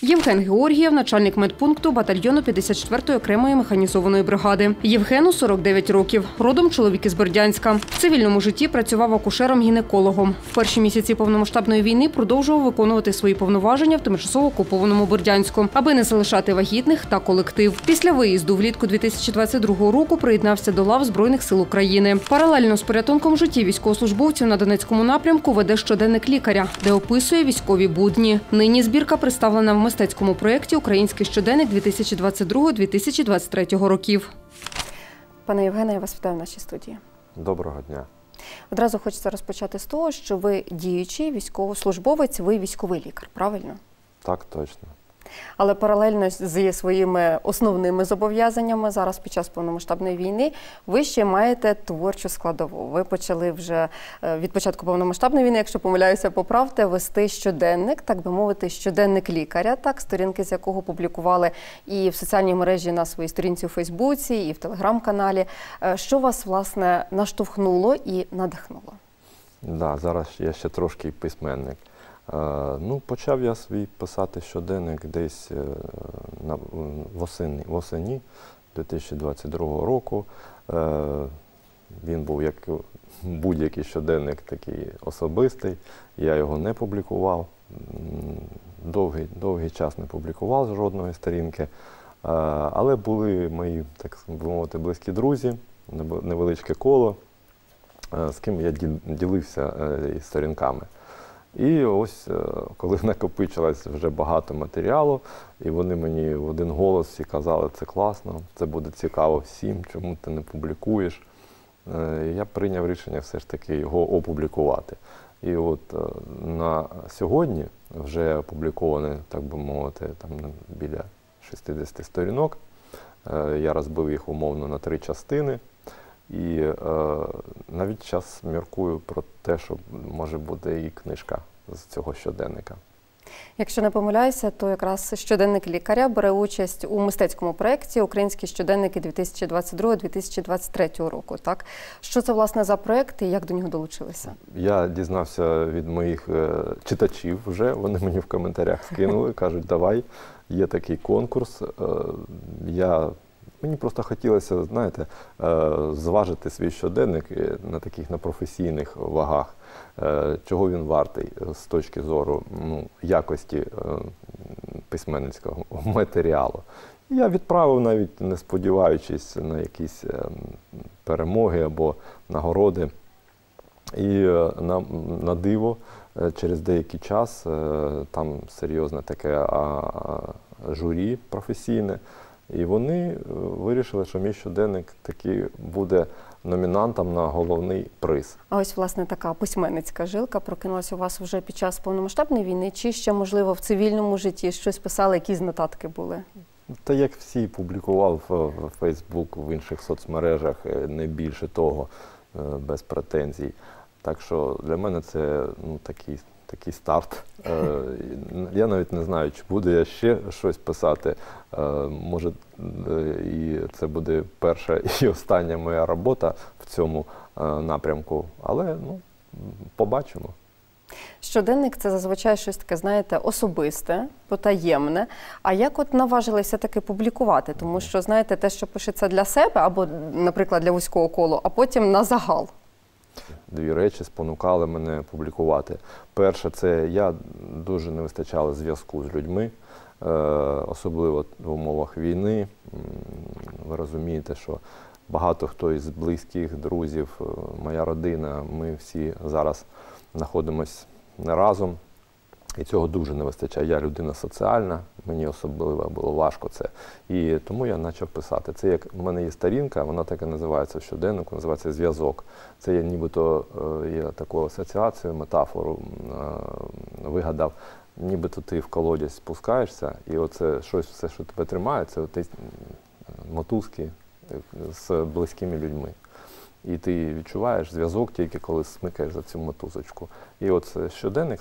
Євген Георгієв – начальник медпункту батальйону 54 окремої механізованої бригади. Євгену 49 років. Родом чоловік із Бердянська. В цивільному житті працював акушером-гінекологом. В перші місяці повномасштабної війни продовжував виконувати свої повноваження в тимчасово окупованому Бердянську, аби не залишати вагітних та колектив. Після виїзду влітку 2022 року приєднався до лав Збройних сил України. Паралельно з порятунком життя військовослужбовців на Донецькому напрямку веде щоденник лікаря, де описує військові будні. Нині збірка представлена в мистецькому проєкті «Український щоденник 2022-2023 років». Пане Євгене, я вас вітаю в нашій студії. Доброго дня. Одразу хочеться розпочати з того, що ви діючий військовослужбовець, ви військовий лікар, правильно? Так, точно. Але паралельно зі своїми основними зобов'язаннями зараз під час повномасштабної війни ви ще маєте творчу складову. Ви почали вже від початку повномасштабної війни, якщо помиляюся, поправте, вести щоденник, так би мовити, щоденник лікаря, так, сторінки з якого публікували і в соціальній мережі на своїй сторінці у Фейсбуці, і в Телеграм-каналі. Що вас, власне, наштовхнуло і надихнуло? Да, зараз я ще трошки письменник. Ну, почав я свій писати щоденник десь восени 2022 року. Він був як будь-який щоденник такий особистий, я його не публікував, довгий час не публікував жодної сторінки, але були мої, так би мовити, близькі друзі, невеличке коло, з ким я ділився сторінками. І ось, коли накопичилось вже багато матеріалу, і вони мені в один голос всі казали, це класно, це буде цікаво всім, чому ти не публікуєш. Я прийняв рішення все ж таки його опублікувати. І от на сьогодні вже опубліковане, так би мовити, там біля 60 сторінок. Я розбив їх умовно на 3 частини. І навіть зараз міркую про те, що може бути і книжка з цього щоденника. Якщо не помиляюся, то якраз щоденник лікаря бере участь у мистецькому проєкті «Українські щоденники 2022-2023 року». Так? Що це, власне, за проєкт і як до нього долучилися? Я дізнався від моїх читачів вже, вони мені в коментарях скинули, кажуть, давай, є такий конкурс, Мені просто хотілося, знаєте, зважити свій щоденник на таких професійних вагах, чого він вартий з точки зору якості письменницького матеріалу. Я відправив, навіть не сподіваючись на якісь перемоги або нагороди. І на диво, через деякий час, там серйозне таке журі професійне, і вони вирішили, що мій щоденник таки буде номінантом на головний приз. А ось, власне, така письменницька жилка прокинулася у вас вже під час повномасштабної війни, чи ще, можливо, в цивільному житті щось писали, якісь нотатки були? Та як всі, публікував в Фейсбук, в інших соцмережах, не більше того, без претензій. Так що для мене це такий старт. Я навіть не знаю, чи буду я ще щось писати. Може, і це буде перша і остання моя робота в цьому напрямку, але побачимо. Щоденник – це зазвичай щось таке, знаєте, особисте, потаємне. А як от наважилися таки публікувати? Тому що, знаєте, те, що пишеться для себе або, наприклад, для вузького кола, а потім на загал. Дві речі спонукали мене публікувати. Перше, це я дуже не вистачало зв'язку з людьми, особливо в умовах війни. Ви розумієте, що багато хто із близьких, друзів, моя родина, ми всі зараз знаходимося не разом. І цього дуже не вистачає. Я людина соціальна, мені особливо було важко це. І тому я почав писати. Це як в мене є сторінка, вона так і називається в щоденнику, називається «Зв'язок». Це я нібито таку асоціацію, метафору вигадав. Нібито ти в колодязь спускаєшся, і оце щось, все, що тебе тримає, це оті мотузки з близькими людьми. І ти відчуваєш зв'язок тільки, коли смикаєш за цю мотузочку. І от щоденник,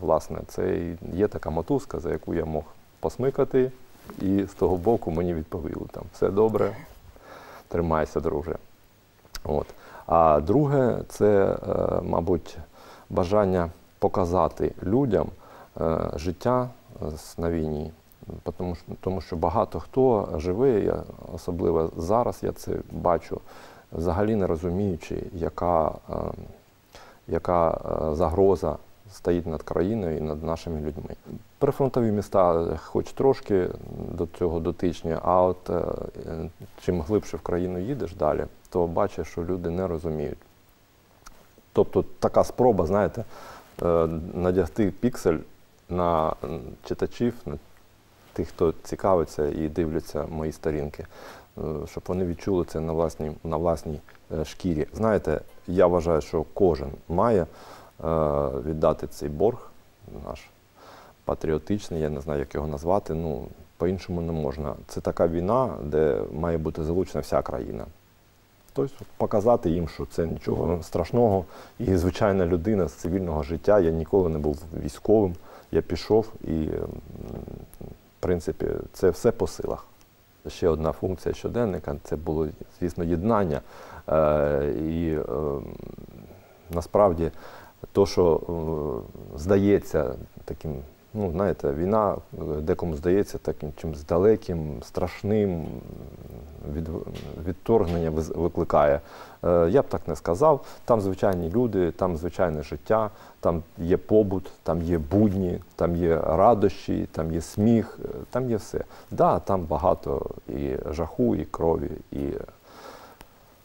власне, це є така мотузка, за яку я мог посмикати, і з того боку мені відповіли, там, все добре, тримайся, друже. От. А друге, це, мабуть, бажання показати людям життя на війні. Тому що багато хто живе, особливо зараз я це бачу, взагалі не розуміючи, яка загроза стоїть над країною і над нашими людьми. Прифронтові міста хоч трошки до цього дотичні, а от чим глибше в країну їдеш далі, то бачиш, що люди не розуміють. Тобто така спроба, знаєте, надягти піксель на читачів, на тих, хто цікавиться і дивляться мої сторінки, щоб вони відчули це на власній шкірі. Знаєте, я вважаю, що кожен має віддати цей борг, наш патріотичний, я не знаю, як його назвати, ну, по-іншому не можна. Це така війна, де має бути залучена вся країна. Тобто показати їм, що це нічого страшного, і звичайна людина з цивільного життя, я ніколи не був військовим, я пішов і, в принципі, це все по силах. Ще одна функція щоденника, це було, звісно, єднання. І насправді, то, що здається таким, ну, знаєте, війна декому здається таким чимось далеким, страшним, відторгнення викликає. Я б так не сказав. Там звичайні люди, там звичайне життя, там є побут, там є будні, там є радощі, там є сміх, там є все. Да, там багато і жаху, і крові, і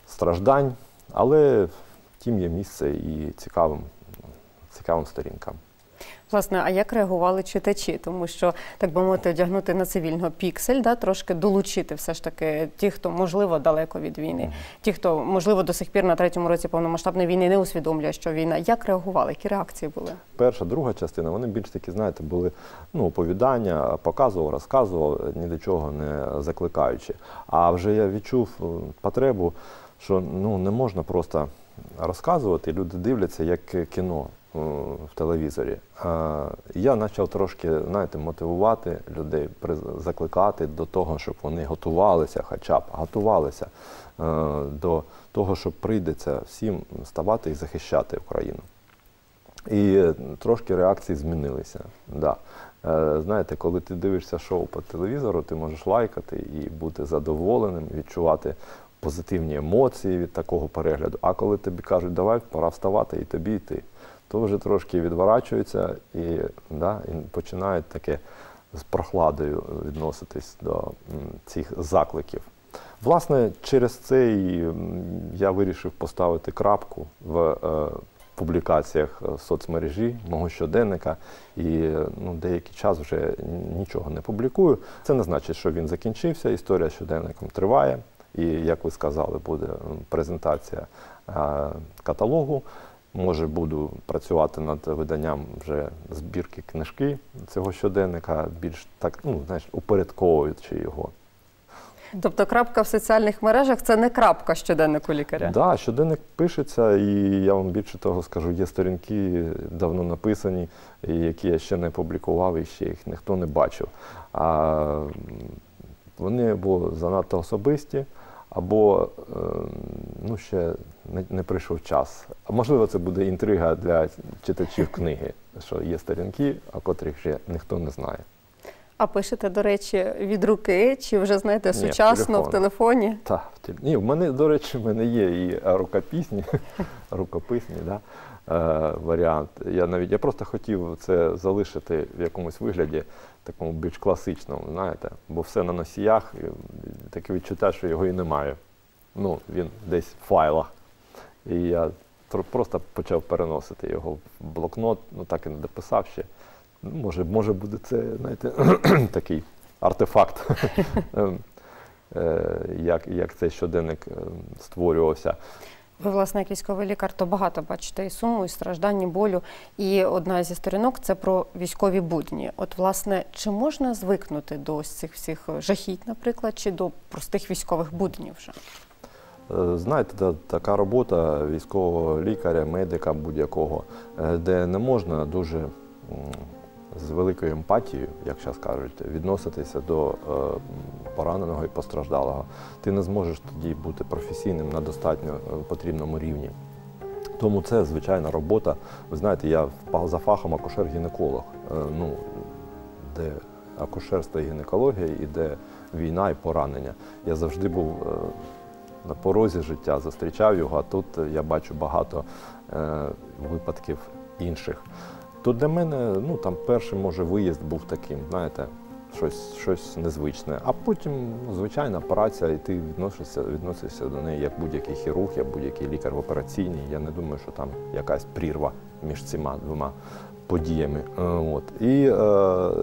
страждань, але втім є місце і цікавим сторінкам. Власне, а як реагували читачі? Тому що, так би мовити, одягнути на цивільного піксель, да, трошки долучити все ж таки ті, хто, можливо, далеко від війни, ті, хто, можливо, до сих пір на третьому році повномасштабної війни не усвідомлює, що війна. Як реагували? Які реакції були? Перша, друга частина, вони більш такі, знаєте, були, ну, оповідання, показував, розказував, ні до чого не закликаючи. А вже я відчув потребу, що, ну, не можна просто розказувати, люди дивляться, як кіно в телевізорі. Я почав трошки, знаєте, мотивувати людей, закликати до того, щоб вони готувалися, хоча б готувалися до того, що прийдеться всім вставати і захищати Україну. І трошки реакції змінилися. Да. Знаєте, коли ти дивишся шоу по телевізору, ти можеш лайкати і бути задоволеним, відчувати позитивні емоції від такого перегляду. А коли тобі кажуть, давай, пора вставати і тобі йти, то вже трошки відворачуються і, да, і починають таке з прохладою відноситись до цих закликів. Власне, через це я вирішив поставити крапку в публікаціях в соцмережі мого щоденника і, ну, деякий час вже нічого не публікую. Це не значить, що він закінчився, історія з щоденником триває. І, як ви сказали, буде презентація каталогу. Може, буду працювати над виданням вже збірки книжки цього щоденника, більш так, ну, знаєш, упорядковуючи його. Тобто крапка в соціальних мережах – це не крапка щоденнику лікаря? Так, щоденник пишеться, і я вам більше того скажу, є сторінки давно написані, які я ще не публікував і ще їх ніхто не бачив. А вони або занадто особисті, або, ну, ще не прийшов час. Можливо, це буде інтрига для читачів книги, що є сторінки, о котрих ще ніхто не знає. А пишете, до речі, від руки, чи вже, знаєте, сучасно, в телефоні? Так, ні, в мене, до речі, в мене є і рукописні, да, варіант. Я просто хотів це залишити в якомусь вигляді, такому більш класичному, знаєте, бо все на носіях, таке відчуття, що його і немає. Ну, він десь в файлах. І я просто почав переносити його в блокнот, ну, так і не дописав ще. Ну, може буде це, знаєте, такий артефакт, як цей щоденник створювався. Ви, власне, як військовий лікар, то багато бачите і суму, і страждань, і болю. І одна зі сторінок – це про військові будні. От, власне, чи можна звикнути до ось цих всіх жахіть, наприклад, чи до простих військових буднів вже? Знаєте, така робота військового лікаря, медика будь-якого, де не можна дуже з великою емпатією, як зараз кажуть, відноситися до пораненого і постраждалого. Ти не зможеш тоді бути професійним на достатньо потрібному рівні. Тому це звичайна робота. Ви знаєте, я за фахом акушер-гінеколог. Ну, де акушерство і гінекологія, і де війна і поранення. Я завжди був на порозі життя, зустрічав його, а тут я бачу багато випадків інших. Тут для мене, ну, там перший, може, виїзд був таким, знаєте, щось незвичне. А потім, ну, звичайна операція, і ти відносишся до неї як будь-який хірург, як будь-який лікар в операційній. Я не думаю, що там якась прірва між цими двома подіями. От. І,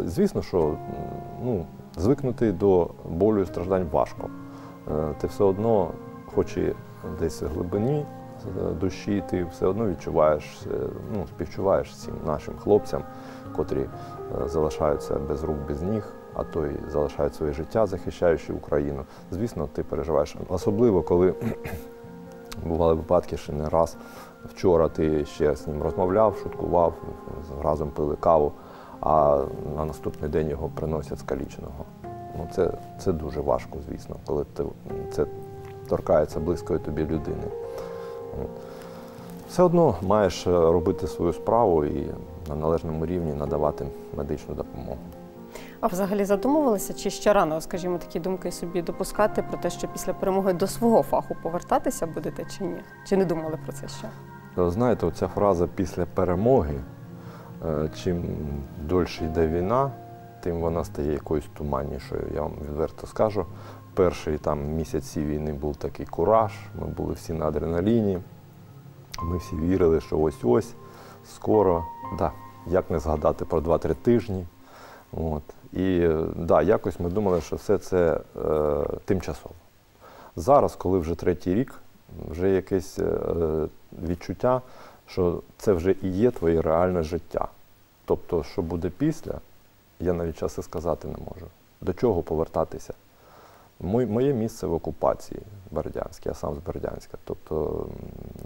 звісно, що, ну, звикнути до болю і страждань важко. Ти все одно, хоч і десь в глибині душі, ти все одно відчуваєш, ну, співчуваєш всім нашим хлопцям, котрі залишаються без рук, без ніг, а то й залишають своє життя, захищаючи Україну. Звісно, ти переживаєш. Особливо, коли бували випадки, ще не раз, вчора ти ще з ним розмовляв, шуткував, разом пили каву, а на наступний день його приносять скаліченого. Ну, це дуже важко, звісно, коли це торкається близької тобі людини. Все одно маєш робити свою справу і на належному рівні надавати медичну допомогу. А взагалі задумувалися, чи ще рано, скажімо, такі думки собі допускати про те, що після перемоги до свого фаху повертатися будете чи ні? Чи не думали про це ще? Знаєте, оця фраза «після перемоги», чим дольше йде війна, тим вона стає якоюсь туманнішою, я вам відверто скажу. Перші там місяці війни був такий кураж, ми були всі на адреналіні, ми всі вірили, що ось-ось, скоро, да, як не згадати про 2-3 тижні. От. І да, якось ми думали, що все це тимчасово. Зараз, коли вже третій рік, вже якесь відчуття, що це вже і є твоє реальне життя. Тобто, що буде після, я навіть часи сказати не можу. До чого повертатися? Моє місце в окупації Бердянськ, я сам з Бердянська. Тобто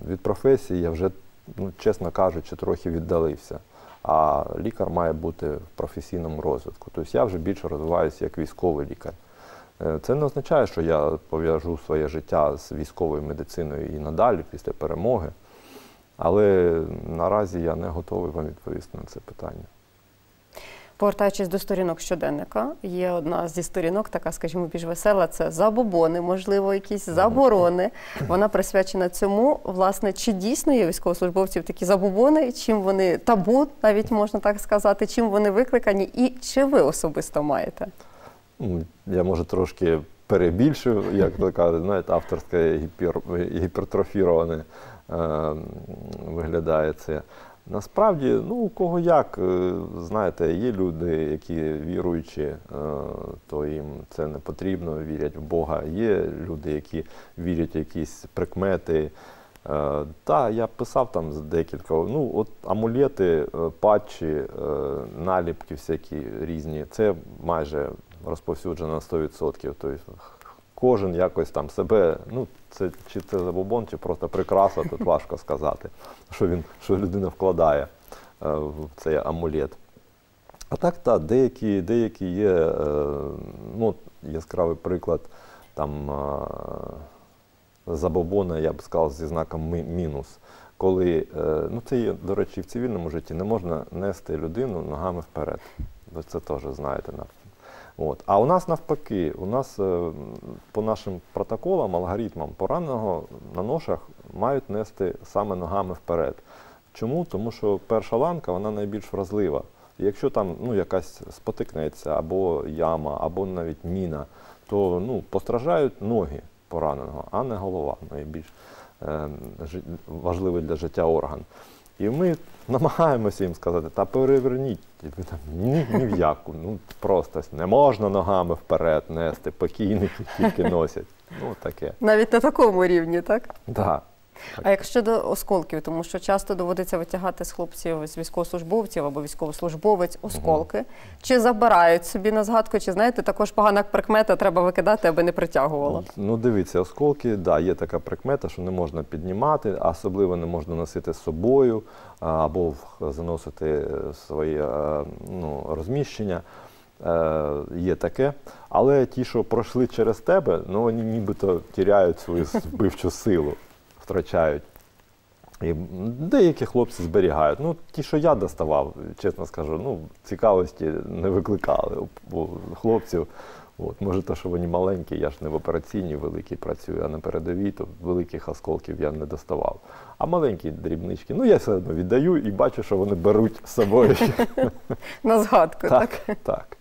від професії я вже, ну, чесно кажучи, трохи віддалився. А лікар має бути в професійному розвитку. Тобто я вже більше розвиваюся як військовий лікар. Це не означає, що я пов'яжу своє життя з військовою медициною і надалі, після перемоги. Але наразі я не готовий вам відповісти на це питання. Повертаючись до сторінок щоденника, є одна зі сторінок, така, скажімо, більш весела, це забобони, можливо, якісь заборони. Вона присвячена цьому, власне, чи дійсно є військовослужбовців такі забобони, чим вони табу, навіть можна так сказати, чим вони викликані, і чи ви особисто маєте? Я, може, трошки перебільшую, як то кажуть, знаєте, авторське гіпертрофіроване виглядає це. Насправді, ну, у кого як, знаєте, є люди, які віруючі, то їм це не потрібно, вірять в Бога. Є люди, які вірять в якісь прикмети. Та, я писав там з декілька, ну, от амулети, патчі, наліпки всякі різні, це майже розповсюджено на 100%. Тобто кожен якось там себе, ну, це, чи це забобон, чи просто прикраса, тут важко сказати, що людина вкладає в цей амулет. А так, та, деякі є, ну, яскравий приклад, там, забобона, я б сказав, зі знаком мінус. Коли, ну, це є, до речі, в цивільному житті, не можна нести людину ногами вперед. Ви це теж знаєте, навіть. От. А у нас навпаки, у нас по нашим протоколам, алгоритмам пораненого на ношах мають нести саме ногами вперед. Чому? Тому що перша ланка, вона найбільш вразлива. Якщо там, ну, якась спотикнеться, або яма, або навіть міна, то, ну, постраждають ноги пораненого, а не голова, найбільш важливий для життя орган. І ми намагаємося їм сказати, та переверніть, ні в яку, ну просто не можна ногами вперед нести, покійники тільки носять, ну таке. Навіть на такому рівні, так? Так. Да. А як щодо осколків, тому що часто доводиться витягати з хлопців, з військовослужбовців або військовослужбовець осколки, чи забирають собі на згадку, чи, знаєте, також погана прикмета, треба викидати, аби не притягувало? Ну, дивіться, осколки, да, є така прикмета, що не можна піднімати, особливо не можна носити з собою або заносити своє, ну, розміщення. Є таке, але ті, що пройшли через тебе, ну, вони нібито тіряють свою вбивчу силу. Втрачають. І деякі хлопці зберігають. Ну, ті, що я доставав, чесно скажу, ну, цікавості не викликали у хлопців. От, може те, що вони маленькі, я ж не в операційній великій працюю, а на передовій, то великих осколків я не доставав. А маленькі дрібнички, ну, я все одно віддаю і бачу, що вони беруть з собою. На згадку, так? Так.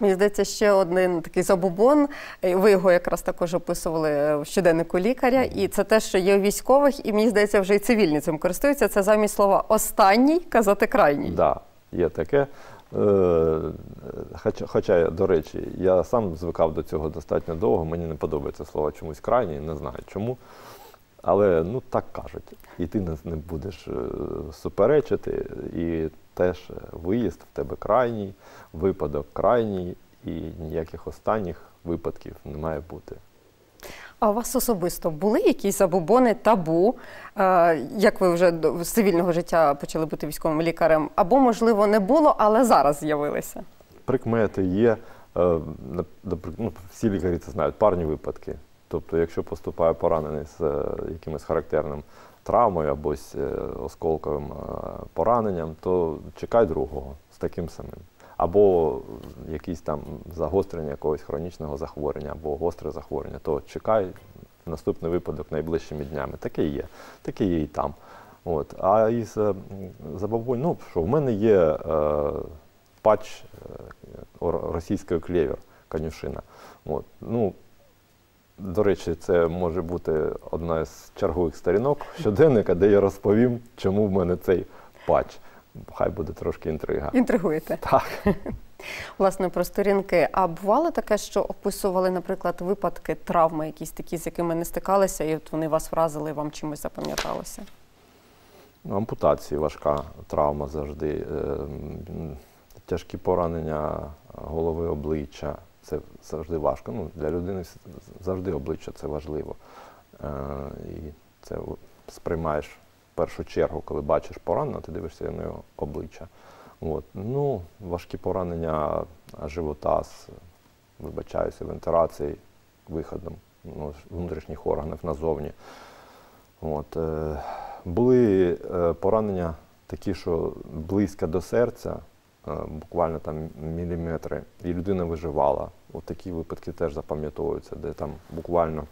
Мені здається, ще один такий забобон, ви його якраз також описували в щоденнику лікаря, і це те, що є у військових, і мені здається, вже і цивільні цим користуються, це замість слова «останній» казати «крайній». Так, є таке. Хоча, до речі, я сам звикав до цього достатньо довго, мені не подобається слово чомусь «крайній», не знаю чому. Але, ну, так кажуть, і ти не будеш суперечити, і теж виїзд в тебе крайній, випадок крайній, і ніяких останніх випадків не має бути. А у вас особисто були якісь забобони, табу, як ви вже з цивільного життя почали бути військовим лікарем, або, можливо, не було, але зараз з'явилися? Прикмети є, ну, всі лікарі це знають, парні випадки. Тобто, якщо поступає поранений з якимось характерним травмою або з осколковим пораненням, то чекай другого з таким самим. Або якісь там загострення якогось хронічного захворювання, або гостре захворювання, то чекай наступний випадок найближчими днями. Таке є і там. От. А із забобонь, ну що, в мене є патч російської клєвер, конюшина. От. Ну, до речі, це може бути одна з чергових сторінок щоденника, де я розповім, чому в мене цей патч. Хай буде трошки інтрига. Інтригуєте? Так. Власне, про сторінки. А бувало таке, що описували, наприклад, випадки, травми якісь такі, з якими не стикалися, і от вони вас вразили, вам чимось запам'яталося? Ампутації, важка травма завжди, тяжкі поранення голови, обличчя. Це завжди важко. Ну, для людини завжди обличчя – це важливо. І це сприймаєш в першу чергу, коли бачиш поранення, ти дивишся на його обличчя. От. Ну, важкі поранення живота з, вибачаюся, вентиляцією, виходом внутрішніх органів назовні. От. Були поранення такі, що близько до серця, буквально там міліметри, і людина виживала. От такі випадки теж запам'ятовуються, де там буквально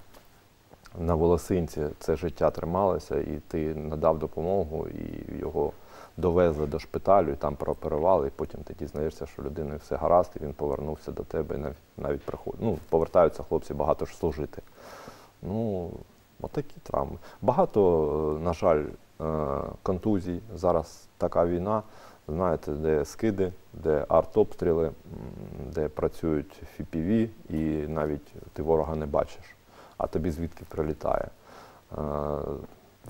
на волосинці це життя трималося, і ти надав допомогу, і його довезли до шпиталю, і там прооперували, і потім ти дізнаєшся, що людиною все гаразд, і він повернувся до тебе, і навіть приходить. Ну, повертаються хлопці багато ж служити. Ну, отакі травми. Багато, на жаль, контузій. Зараз така війна. Знаєте, де скиди, де артобстріли, де працюють FPV, і навіть ти ворога не бачиш, а тобі звідки прилітає.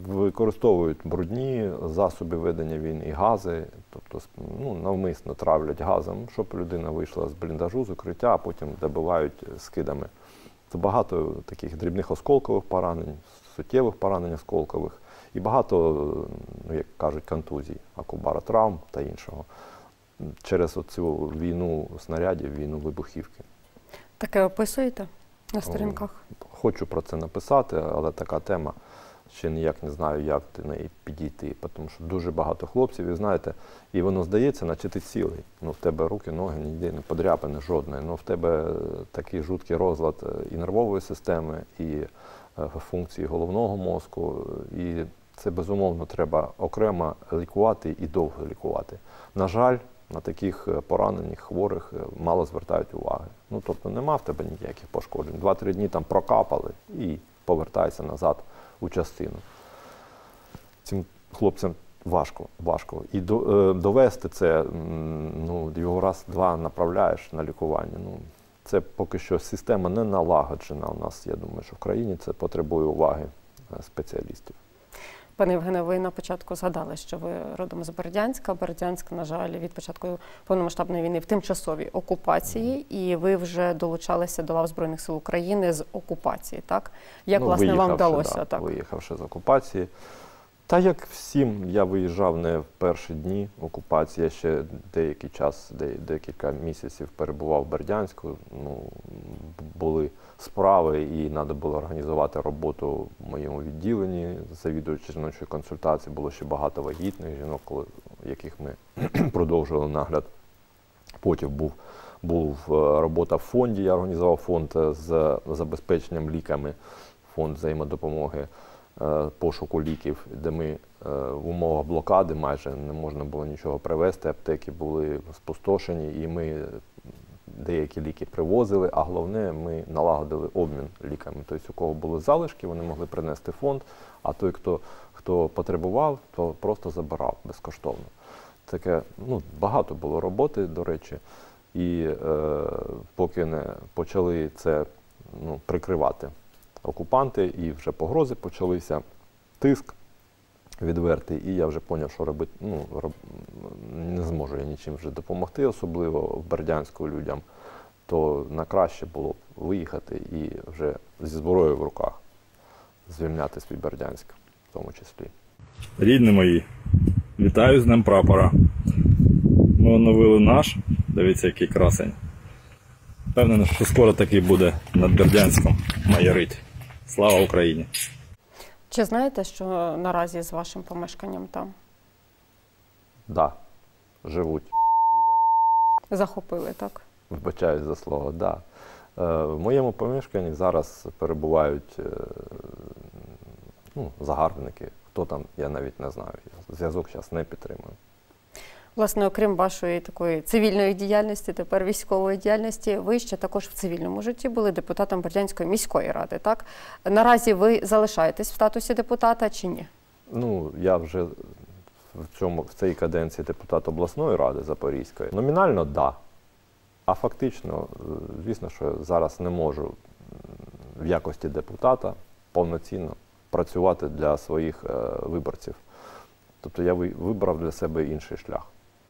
Використовують брудні засоби ведення війни і гази, тобто ну, навмисно травлять газом, щоб людина вийшла з бліндажу, з укриття, а потім добивають скидами. Це багато таких дрібних осколкових поранень, суттєвих поранень осколкових. І багато, ну, як кажуть, контузій, акубаротравм та іншого через цю війну снарядів, війну вибухівки. Таке описуєте на сторінках? Хочу про це написати, але така тема, ще ніяк не знаю, як до неї підійти, тому що дуже багато хлопців, і знаєте, і воно здається, наче ти цілий. Ну, в тебе руки, ноги, ніде не подряпини жодної, ну, в тебе такий жуткий розлад і нервової системи, і функції головного мозку, і це, безумовно, треба окремо лікувати і довго лікувати. На жаль, на таких поранених, хворих мало звертають уваги. Ну, тобто, нема в тебе ніяких пошкоджень. 2-3 дні там прокапали і повертайся назад у частину. Цим хлопцям важко. І довести це, ну, його раз-два направляєш на лікування. Ну, це поки що система не налагоджена у нас, я думаю, що в країні це потребує уваги спеціалістів. Пане Євгене, ви на початку згадали, що ви родом з Бердянська. Бердянськ, на жаль, від початку повномасштабної війни в тимчасовій окупації, і ви вже долучалися до лав Збройних сил України з окупації, так? Як, ну, власне, вам вдалося? Да, так, виїхавши з окупації. Та як всім, я виїжджав не в перші дні окупації, я ще деякий час, декілька місяців перебував в Бердянську. Ну, були справи і треба було організувати роботу в моєму відділенні, завідувачі жіночої консультації, було ще багато вагітних жінок, яких ми продовжували нагляд. Потім був робота в фонді, я організував фонд з забезпеченням ліками, фонд взаємодопомоги, пошуку ліків, де ми в умовах блокади майже не можна було нічого привезти, аптеки були спустошені і ми деякі ліки привозили, а головне, ми налагодили обмін ліками. Тобто, у кого були залишки, вони могли принести фонд, а той, хто потребував, то просто забирав безкоштовно. Таке, ну, багато було роботи, до речі, і поки не почали це прикривати окупанти, і вже погрози почалися, тиск відвертий, і я вже зрозумів, що робити, не зможу я нічим вже допомогти, особливо в Бердянську людям, то на краще було б виїхати і вже зі зброєю в руках звільняти свій Бердянськ, в тому числі. Рідні мої, вітаю з Днем Прапора. Ми оновили наш, дивіться, який красень. Впевнений, що скоро такий буде над Бердянськом майорить. Слава Україні! Чи знаєте, що наразі з вашим помешканням там? Да, живуть. Захопили, так? Вибачаюсь за слово, да. В моєму помешканні зараз перебувають загарбники. Хто там, я навіть не знаю. Зв'язок зараз не підтримую. Власне, окрім вашої такої цивільної діяльності, тепер військової діяльності, ви ще також в цивільному житті були депутатом Бердянської міської ради, так? Наразі ви залишаєтесь в статусі депутата чи ні? Ну, я вже в цій каденції депутат обласної ради Запорізької. Номінально – да. А фактично, звісно, що зараз не можу в якості депутата повноцінно працювати для своїх виборців. Тобто я вибрав для себе інший шлях.